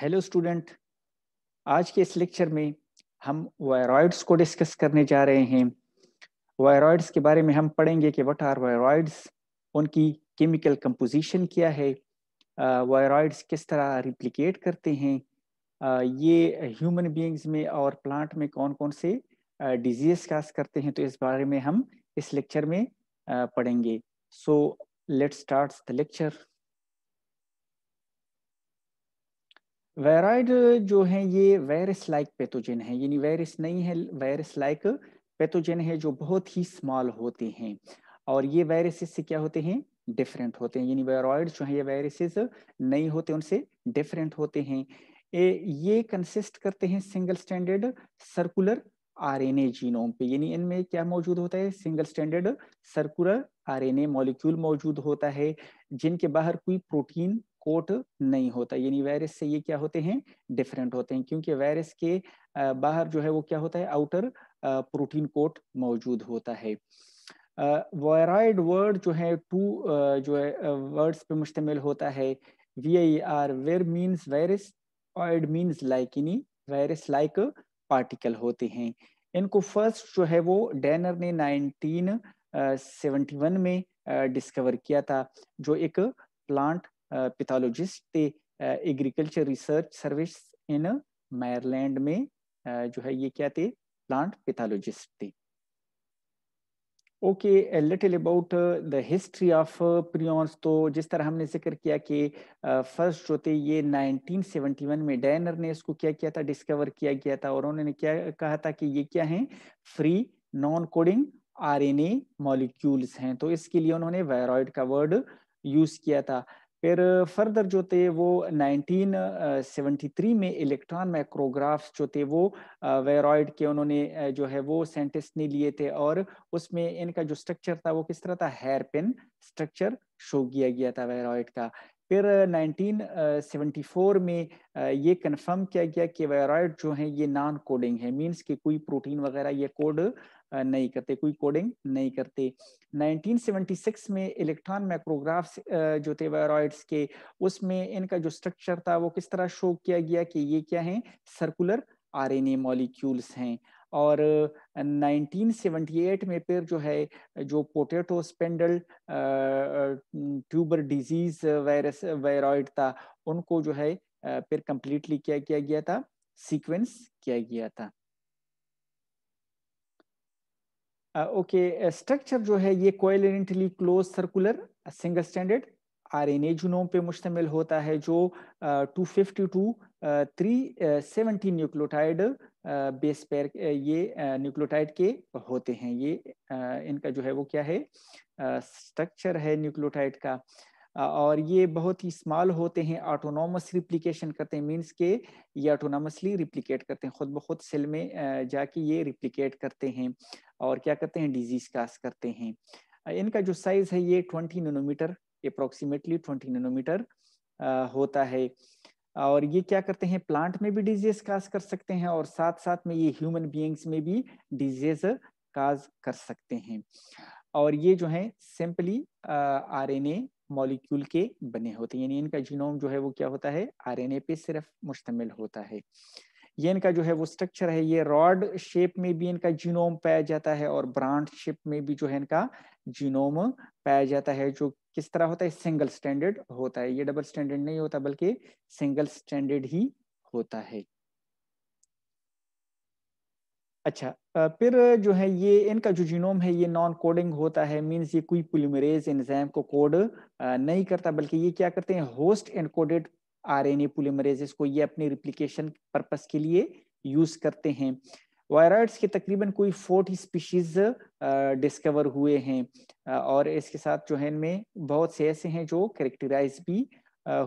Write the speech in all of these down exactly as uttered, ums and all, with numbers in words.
Hello student, आज के इस लेक्चर में हम वायरॉइड्स को डिस्कस करने जा रहे हैं। वायरॉइड्स के बारे में हम पढ़ेंगे कि व्हाट आर वायरॉइड्स, उनकी केमिकल कंपोजिशन क्या है, वायरॉइड्स किस तरह रिप्लिकेट करते हैं, ये ह्यूमन बीइंग्स में और प्लांट में कौन कौन से डिजीज काज करते हैं, तो इस बारे में हम इस लेक्चर में पढ़ेंगे। So let's start the lecture. Viroid जो है ये वायरस लाइक पैथोजन है, यानी वायरस नहीं है, वायरस लाइक पैथोजन है जो बहुत ही स्मॉल होते हैं और ये वायरसेस से क्या होते हैं, डिफरेंट होते हैं। यानी वायरॉइड जो है ये वायरसेस नहीं होते, उनसे डिफरेंट होते हैं। ये कंसिस्ट करते हैं single standard circular RNA genome पे, यानी इनमें क्या मौजूद होता है, single standard circular RNA molecule मौजूद होता है जिनके बाहर कोई प्रोटीन कोट नहीं होता। यानी वायरस से ये क्या होते हैं, डिफरेंट होते हैं, क्योंकि वायरस के बाहर जो है वो क्या होता है, आउटर प्रोटीन कोट मौजूद होता है। वायरॉइड वर्ड जो है टू जो है वर्ड्स पे मुश्तमिल होता है, V I R, vir means virus, oid means like, यानी वायरस लाइक पार्टिकल होते हैं। इनको फर्स्ट जो है वो डैनर ने नाइनटीन सेवेंटी वन में डिस्कवर किया था, जो एक प्लांट पैथोलॉजिस्ट थे, agriculture research service in Maryland में जो है ये क्या थे, प्लांट पैथोलॉजिस्ट थे। Okay, a little about the history of prions. तो जिस तरह हमने जिक्र किया कि फर्स्ट uh, जो थे ये नाइनटीन सेवेंटी वन में डैनर ने इसको क्या किया था, डिस्कवर किया गया था, और उन्होंने क्या कहा था कि ये क्या हैं, free non coding RNA molecules हैं। तो इसके लिए उन्होंने वायरॉइड का वर्ड यूज किया था। फिर फर्दर जो थे वो नाइनटीन सेवेंटी थ्री में इलेक्ट्रॉन माइक्रोग्राफ्स जो थे वो वायरॉइड के उन्होंने जो है वो साइंटिस्ट ने लिए थे, और उसमें इनका जो स्ट्रक्चर था वो किस तरह था, हेयर पिन स्ट्रक्चर शो किया गया था वायरॉइड का। फिर नाइनटीन सेवेंटी फोर में ये कंफर्म किया गया कि वायरॉइड जो है ये नॉन कोडिंग है, मीन्स कि कोई प्रोटीन वगैरह ये कोड नहीं करते, कोई कोडिंग नहीं करते। नाइनटीन सेवेंटी सिक्स में इलेक्ट्रॉन माइक्रोग्राफ्स जो थे वायरॉइड्स के, उसमें इनका जो स्ट्रक्चर था वो किस तरह शो किया गया कि ये क्या हैं, सर्कुलर आरएनए मॉलिक्यूल्स हैं। और नाइनटीन सेवेंटी एट में फिर जो है जो potato spindle tuber disease virus viroid था, उनको जो है फिर कंप्लीटली क्या किया गया था, सीक्वेंस किया गया था। ओके, स्ट्रक्चर जो है ये coherently close circular single standard RNA genome पे मुश्तमिल होता है, जो two fifty two three seventy nucleotide base pair ये न्यूक्लियोटाइड के होते हैं। ये इनका जो है वो क्या है, स्ट्रक्चर है न्यूक्लियोटाइड का, और ये बहुत ही स्मॉल होते हैं, ऑटोनॉमस रिप्लिकेशन करते हैं, मींस के ये ऑटोनॉमसली रिप्लिकेट करते हैं, खुद ब खुद सेल में जाके ये रिप्लिकेट करते हैं और क्या करते हैं, डिजीज काज करते हैं। इनका जो साइज है ये twenty nanometer approximately twenty nanometer होता है, और ये क्या करते हैं, प्लांट में भी डिजीज काज कर सकते हैं और साथ साथ में ये ह्यूमन बीइंग्स में भी डिजीज काज कर सकते हैं। और ये जो है सिंपली आरएनए मॉलिक्यूल के बने होते हैं, यानी इनका जीनोम जो है वो क्या होता है, आरएनए पे सिर्फ मुश्तमिल होता है। ये इनका जो है वो स्ट्रक्चर है, ये रॉड शेप में भी इनका जीनोम पाया जाता है और ब्रांच शेप में भी जो है इनका जीनोम पाया जाता है, जो किस तरह होता है, सिंगल स्टैंडर्ड होता है। ये डबल स्टैंडर्ड नहीं होता बल्कि सिंगल स्टैंडर्ड ही होता है। अच्छा, फिर जो है ये इनका जो जीनोम है ये नॉन कोडिंग होता है, मींस ये कोई पोलीमरेज एंजाइम को कोड नहीं करता, बल्कि ये क्या करते हैं, होस्ट एनकोडेड आरएनए पोलीमरेजेस को ये अपने रिप्लिकेशन पर्पस के लिए यूज करते हैं। वायरॉइड्स के तकरीबन कोई फोर्टी स्पीशीज डिस्कवर हुए हैं, और इसके साथ जो है इनमें बहुत से ऐसे हैं जो कैरेक्टराइज भी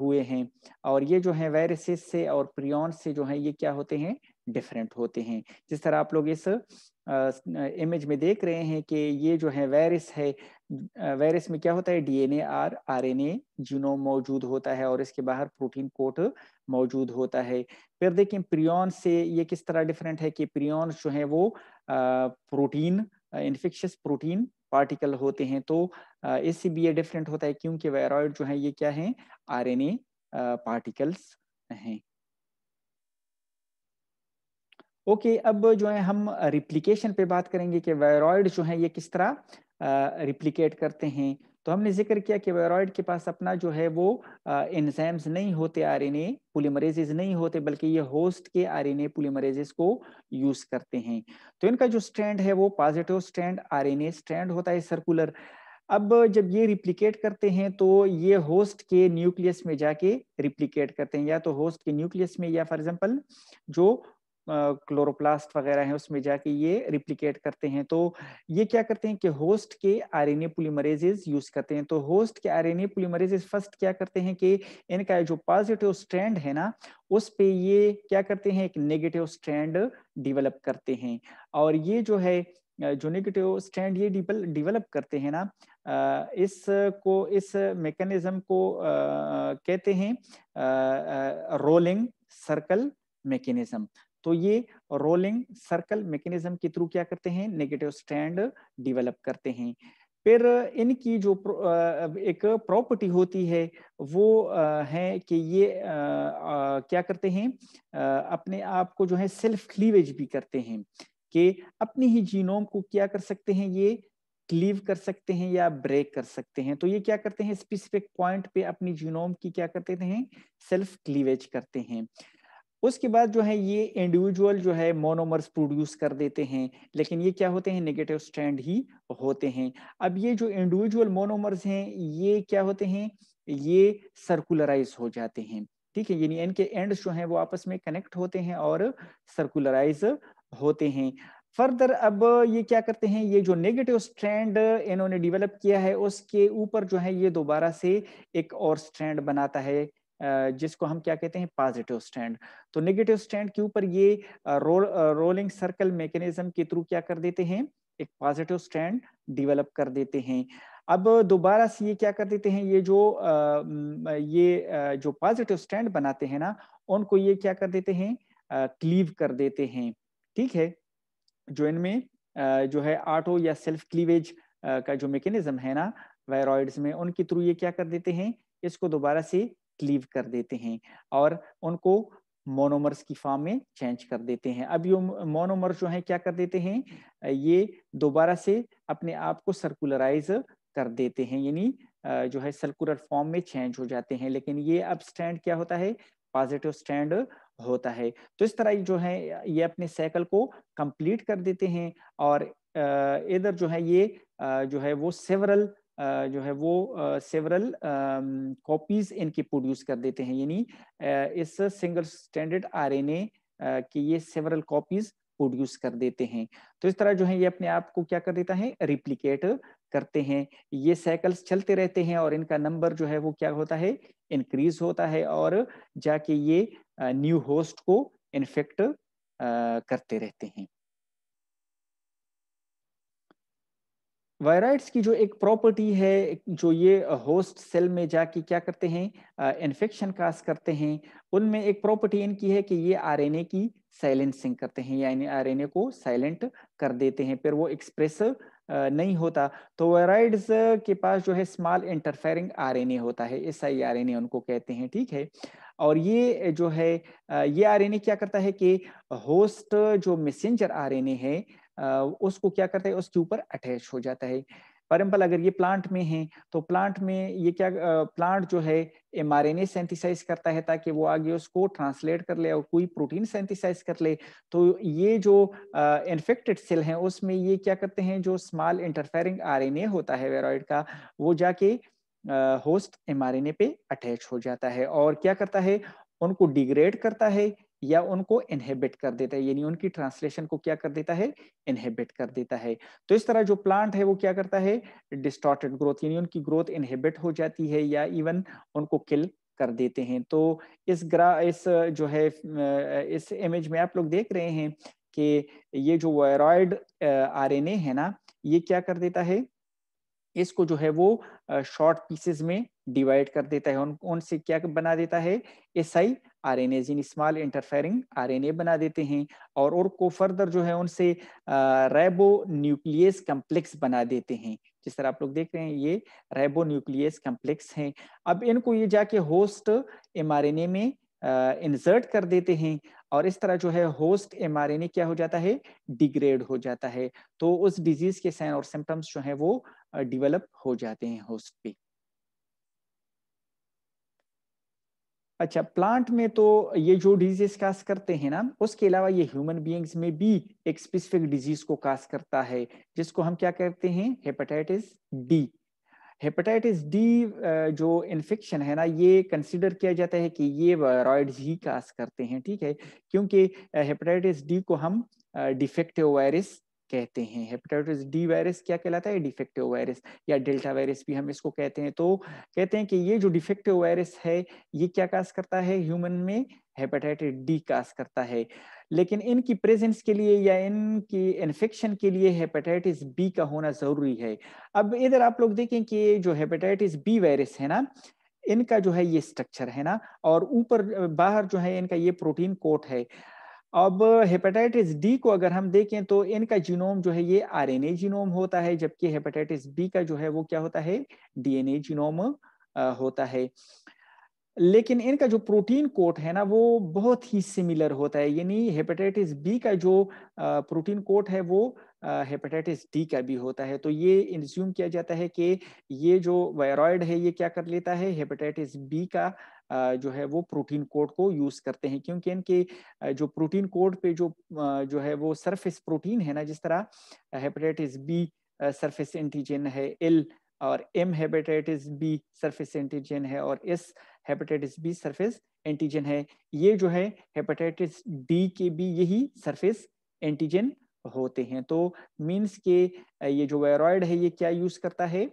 हुए हैं, और ये जो है वायरसेस से और प्रियोन से जो है ये क्या होते हैं, डिफरेंट होते हैं। जिस तरह आप लोग इस इमेज में देख रहे हैं कि ये जो है वायरस है, वायरस में क्या होता है, डीएनए और आरएनए जीनोम मौजूद होता है और इसके बाहर प्रोटीन कोट मौजूद होता है। फिर देखें प्रियोन से ये किस तरह डिफरेंट है कि प्रियोन जो है वो प्रोटीन इन्फेक्शियस प्रोटीन पार्टिकल होते हैं, तो इससे भी ये डिफरेंट होता है क्योंकि वायरॉइड जो है ये क्या है, आरएनए पार्टिकल्स हैं। ओके okay, अब जो है हम रिप्लिकेशन पे बात करेंगे कि वायरॉइड जो है ये किस तरह रिप्लिकेट करते हैं। तो हमने जिक्र किया कि वायरॉइड के पास अपना जो है वो एंजाइम्स नहीं होते, आरएनए पॉलीमरेजेस नहीं होते, बल्कि ये होस्ट के आरएनए पॉलीमरेजेस को यूज करते हैं। तो इनका जो स्ट्रैंड है वो पॉजिटिव स्ट्रैंड आरएनए स्ट्रैंड होता है सर्कुलर। अब जब ये रिप्लिकेट करते हैं तो ये होस्ट के न्यूक्लियस में जाके रिप्लिकेट करते हैं, या तो होस्ट के न्यूक्लियस में या फॉर एग्जाम्पल जो क्लोरोप्लास्ट वगैरह है उसमें जाके ये रिप्लिकेट करते हैं। तो ये क्या करते हैं कि होस्ट के आरएनए पॉलीमरेजेस यूज करते हैं। तो होस्ट के आरएनए पॉलीमरेजेस फर्स्ट क्या करते हैं कि इनका जो पॉजिटिव स्ट्रैंड है ना उस पे ये क्या करते हैं एक नेगेटिव स्ट्रैंड डेवलप करते हैं, और ये जो है जो नेगेटिव स्ट्रैंड ये डेवलप करते हैं ना इस को इस मेकनिज्म को कहते हैं रोलिंग सर्कल मेकनिज्म। तो ये रोलिंग सर्कल मैकेनिज्म के थ्रू क्या करते हैं नेगेटिव स्ट्रैंड डेवलप करते हैं। फिर इनकी जो एक प्रॉपर्टी होती है वो है कि ये क्या करते हैं अपने आप को जो है सेल्फ क्लीवेज भी करते हैं, कि अपने ही जीनोम को क्या कर सकते हैं ये क्लीव कर सकते हैं या ब्रेक कर सकते हैं। तो ये क्या करते हैं स्पेसिफिक पॉइंट पे अपनी जीनोम की क्या करते हैं सेल्फ क्लीवेज करते हैं। उसके बाद जो है ये इंडिविजुअल जो है मोनोमर्स प्रोड्यूस कर देते हैं, लेकिन ये क्या होते हैं नेगेटिव स्ट्रैंड ही होते हैं। अब ये जो इंडिविजुअल मोनोमर्स हैं ये क्या होते हैं ये सर्कुलराइज हो जाते हैं, ठीक है, यानी इनके एंड्स जो हैं वो आपस में कनेक्ट होते हैं और सर्कुलराइज होते हैं फर्दर। अब ये क्या करते हैं ये जो नेगेटिव स्ट्रैंड इन्होंने डेवलप किया है उसके ऊपर जो है ये दोबारा से एक और स्ट्रैंड बनाता है जिसको हम क्या कहते हैं पॉजिटिव स्ट्रैंड। तो नेगेटिव स्ट्रैंड के ऊपर ये रो, रोलिंग सर्कल मैकेनिज्म के थ्रू क्या कर देते हैं एक पॉजिटिव स्ट्रैंड डेवलप कर देते हैं। अब दोबारा से ये क्या कर देते हैं ये जो ये जो पॉजिटिव स्ट्रैंड बनाते हैं ना उनको ये क्या कर देते हैं क्लीव कर देते हैं, ठीक है, जो इनमें जो है ऑटो या सेल्फ क्लीवेज का जो मैकेनिज्म है ना वायरॉइड्स में उनके थ्रू ये क्या कर देते हैं इसको दोबारा से क्लीव कर देते हैं और उनको मोनोमर्स की फॉर्म में चेंज कर देते हैं। अब ये मोनोमर जो है क्या कर देते हैं ये दोबारा से अपने आप को सर्कुलराइज कर देते हैं, यानी जो है सर्कुलर फॉर्म में चेंज हो जाते हैं, लेकिन ये अब स्ट्रैंड क्या होता है पॉजिटिव स्ट्रैंड होता है। तो इस तरह जो है ये अपने साइकिल को कंप्लीट कर देते हैं, और इधर जो है ये जो है वो सेवरल Uh, जो है वो सेवरल कॉपीज इनकी प्रोड्यूस कर देते हैं, यानी uh, इस सिंगल स्टैंडर्ड आरएनए की ये सेवरल कॉपीज प्रोड्यूस कर देते हैं। तो इस तरह जो है ये अपने आप को क्या कर देता है रिप्लिकेट करते हैं। ये साइकिल्स चलते रहते हैं और इनका नंबर जो है वो क्या होता है इंक्रीज होता है और जाके ये न्यू uh, होस्ट को इन्फेक्ट uh, करते रहते हैं। वायरॉइड्स की जो एक प्रॉपर्टी है जो ये होस्ट सेल में जाके क्या करते हैं इन्फेक्शन काज करते हैं, उनमें एक प्रॉपर्टी इनकी है कि ये आरएनए की साइलेंसिंग करते हैं, यानी आरएनए को साइलेंट कर देते हैं, फिर वो एक्सप्रेस नहीं होता। तो वायरॉइड्स के पास जो है स्मॉल इंटरफेयरिंग आरएनए होता है, एस आई आरएनए उनको कहते हैं, ठीक है, और ये जो है ये आरएनए क्या करता है कि होस्ट जो मैसेंजर आरएनए है उसको क्या करता है उसके ऊपर अटैच हो जाता है। फॉर एग्जाम्पल अगर ये प्लांट में है तो प्लांट में ये क्या प्लांट जो है एमआरएनए सिंथेसाइज करता है ताकि वो आगे उसको ट्रांसलेट कर ले और कोई प्रोटीन सिंथेसाइज कर ले। तो ये जो इन्फेक्टेड सेल है उसमें ये क्या करते हैं जो स्मॉल इंटरफेयरिंग आरएनए होता है वायरॉइड का वो जाके होस्ट एमआरएनए पे अटैच हो जाता है और क्या करता है उनको डिग्रेड करता है या उनको इनहिबिट कर देता है, यानी उनकी ट्रांसलेशन को क्या कर देता है इनहिबिट कर देता है। तो इस तरह जो प्लांट है वो क्या करता है डिस्टॉर्टेड ग्रोथ, यानी उनकी ग्रोथ इनहिबिट हो जाती है या इवन उनको किल कर देते हैं। तो इस ग्रा इस जो है इस इमेज में आप लोग देख रहे हैं कि ये जो वायरॉइड आरएनए है ना ये क्या कर देता है इसको जो है वो शॉर्ट पीसेस में डिवाइड कर देता है, उन उनसे क्या बना देता है एसआई आरएनए यानी स्मॉल इंटरफेयरिंग आरएनए बना देते हैं, और और को फर्दर जो है उनसे रेबो न्यूक्लियस कम्प्लेक्स बना देते हैं। जिस तरह आप लोग देख रहे हैं ये रेबो न्यूक्लियस कम्प्लेक्स हैं। अब इनको ये जाके होस्ट एमआरएनए में इंसर्ट कर देते हैं और इस तरह जो है होस्ट एमआरएनए क्या हो जाता है, डिग्रेड हो जाता है। तो उस डिजीज के साइन और सिम्टम्स जो है वो डिवेलप हो जाते हैं होस्ट पे। अच्छा, प्लांट में तो ये जो डिजीज काज करते हैं ना, उसके अलावा ये ह्यूमन बीइंग्स में भी एक स्पेसिफिक डिजीज को काज करता है जिसको हम क्या कहते हैं, हेपेटाइटिस डी। हेपेटाइटिस डी जो इन्फेक्शन है ना, ये कंसीडर किया जाता है कि ये वायरॉइड ही काज करते हैं, ठीक है, क्योंकि हेपेटाइटिस डी को हम डिफेक्टिव वायरस कहते हैं। हेपेटाइटिस डी वायरस क्या कहलाता है, डिफेक्टिव वायरस या डेल्टा वायरस भी हम इसको कहते हैं। तो कहते हैं कि ये जो डिफेक्टिव वायरस है ये क्या काज करता है, ह्यूमन में हेपेटाइटिस डी काज करता है। लेकिन इनकी प्रेजेंस के लिए या इनकी इन्फेक्शन के लिए हेपेटाइटिस बी का होना जरूरी है। अब इधर आप लोग देखें कि जो हेपेटाइटिस बी वायरस है ना, इनका जो है ये स्ट्रक्चर है ना, और ऊपर बाहर जो है इनका ये प्रोटीन कोट है। अब हेपेटाइटिस डी को अगर हम देखें तो इनका जीनोम जो है ये आरएनए जीनोम होता है, जबकि हेपेटाइटिस बी का जो है वो क्या होता है, डीएनए जीनोम होता है। लेकिन इनका जो प्रोटीन कोट है ना वो बहुत ही सिमिलर होता है, यानी हेपेटाइटिस बी का जो प्रोटीन कोट है वो हेपेटाइटिस डी का भी होता है। तो ये इंज्यूम किया जाता है कि ये जो वायरॉइड है ये क्या कर लेता है, हेपेटाइटिस बी का जो है वो प्रोटीन कोड को यूज करते हैं, क्योंकि इनके जो प्रोटीन कोड पे जो जो है वो सरफेस प्रोटीन है ना, जिस तरह हेपेटाइटिस बी सरफेस एंटीजन है एल, और M hepatitis B surface antigen है, और S hepatitis B surface antigen है, ये जो है हेपेटाइटिस डी के भी यही सरफेस एंटीजन होते हैं। तो मीन्स के ये जो वायरॉइड है ये क्या यूज करता है,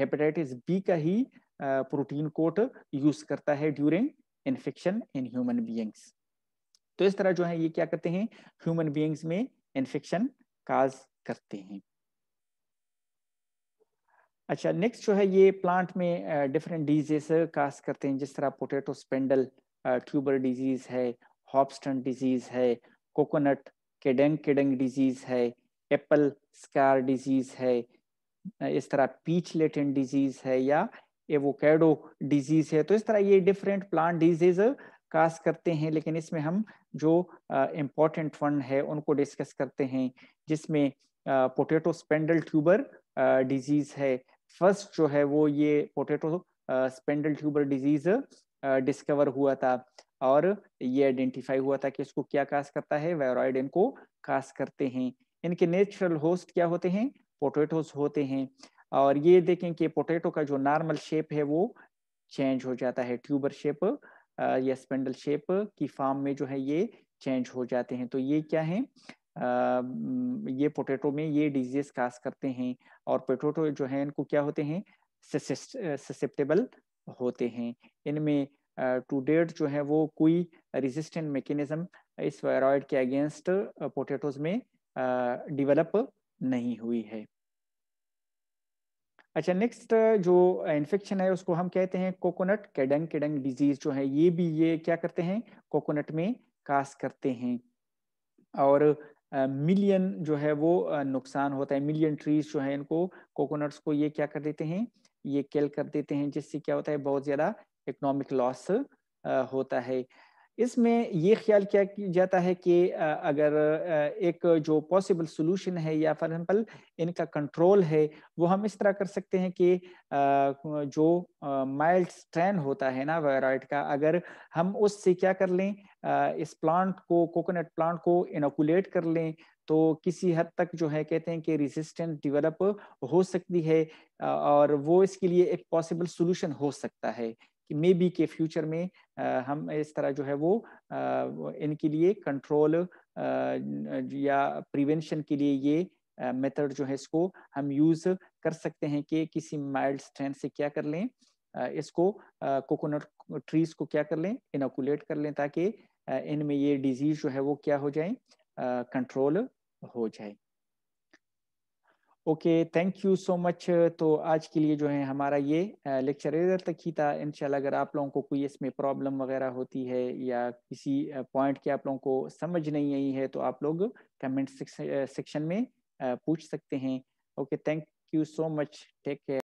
हेपेटाइटिस बी का ही प्रोटीन कोट यूज करता है during infection in human beings. तो इस तरह जो है ये क्या करते हैं, ह्यूमन बीइंग्स में इन्फेक्शन काज करते हैं। अच्छा, नेक्स्ट जो है ये प्लांट में डिफरेंट डिजीज काज करते हैं, जिस तरह पोटेटो स्पिंडल ट्यूबर डिजीज है, हॉपस्टन डिजीज है, कोकोनट कैडंग कैडंग डिजीज है, एप्पल स्कार डिजीज है, इस तरह पीच लेटेंट डिजीज है या एवोकाडो डिजीज है। तो इस तरह ये डिफरेंट प्लांट डिजीज काज करते हैं, लेकिन इसमें हम जो इम्पोर्टेंट वन है उनको डिस्कस करते हैं, जिसमें पोटेटो स्पिंडल ट्यूबर डिजीज है। फर्स्ट जो है वो ये potato spindle tuber disease discover हुआ था और ये आइडेंटिफाई हुआ था कि इसको क्या काज करता है, वायरॉइड इनको काज करते हैं। इनके नेचुरल होस्ट क्या होते हैं, पोटेटोज होते हैं, और ये देखें कि पोटेटो का जो नॉर्मल शेप है वो चेंज हो जाता है, ट्यूबर शेप या स्पिंडल शेप की फॉर्म में जो है ये चेंज हो जाते हैं। तो ये क्या है, आ, ये पोटेटो में ये डिजीज काज करते हैं, और पोटेटो जो है इनको क्या होते हैं, ससेप्टेबल होते हैं। इनमें टू डेट जो है वो कोई रेजिस्टेंट मैकेनिज्म इस वायरॉइड के अगेंस्ट पोटेटोज में डिवेलप नहीं हुई है। अच्छा, नेक्स्ट जो इन्फेक्शन है उसको हम कहते हैं कोकोनट कैडंग कैडंग डिजीज जो है, ये भी ये क्या करते हैं, कोकोनट में काज करते हैं, और मिलियन जो है वो नुकसान होता है। मिलियन ट्रीज जो है इनको, कोकोनट्स को ये क्या कर देते हैं, ये किल कर देते हैं, जिससे क्या होता है बहुत ज़्यादा इकोनॉमिक लॉस होता है। इसमें ये ख्याल किया जाता है कि अगर एक जो पॉसिबल सोल्यूशन है या फॉर एग्जाम्पल इनका कंट्रोल है वो हम इस तरह कर सकते हैं कि जो माइल्ड स्ट्रेन होता है ना वायरॉइड का, अगर हम उससे क्या कर लें, इस प्लांट को, कोकोनट प्लांट को इनोकुलेट कर लें, तो किसी हद तक जो है कहते हैं कि रेजिस्टेंस डिवेलप हो सकती है, और वो इसके लिए एक पॉसिबल सोल्यूशन हो सकता है कि मे बी के फ्यूचर में आ, हम इस तरह जो है वो आ, इनके लिए कंट्रोल या प्रिवेंशन के लिए ये मेथड जो है इसको हम यूज कर सकते हैं कि किसी माइल्ड स्ट्रेन से क्या कर लें, आ, इसको कोकोनट ट्रीज को क्या कर लें, इनोकुलेट कर लें, ताकि इनमें ये डिजीज जो है वो क्या हो जाए, कंट्रोल हो जाए। Okay, thank you so much. तो आज के लिए जो है हमारा ये लेक्चर इधर तक ही था। इंशाल्लाह अगर आप लोगों को कोई इसमें प्रॉब्लम वगैरह होती है या किसी पॉइंट की आप लोगों को समझ नहीं आई है तो आप लोग कमेंट सेक्शन में पूछ सकते हैं। Okay, thank you so much, take care.